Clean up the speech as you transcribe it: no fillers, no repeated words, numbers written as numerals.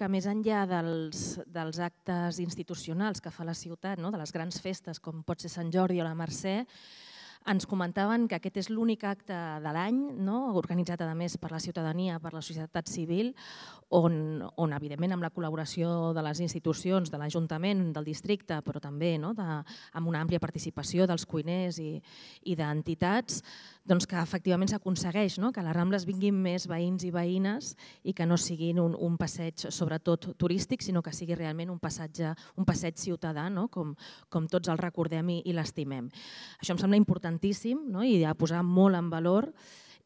que més enllà dels actes institucionals que fa la ciutat, de les grans festes com pot ser Sant Jordi o la Mercè, ens comentaven que aquest és l'únic acte de l'any, organitzat a més per la ciutadania, per la societat civil, on evidentment amb la col·laboració de les institucions, de l'Ajuntament, del districte, però també amb una àmplia participació dels cuiners i d'entitats, que efectivament s'aconsegueix que a les Rambles vinguin més veïns i veïnes i que no siguin un passeig sobretot turístic, sinó que sigui realment un passeig ciutadà, com tots el recordem i l'estimem. Això em sembla important i de posar molt en valor.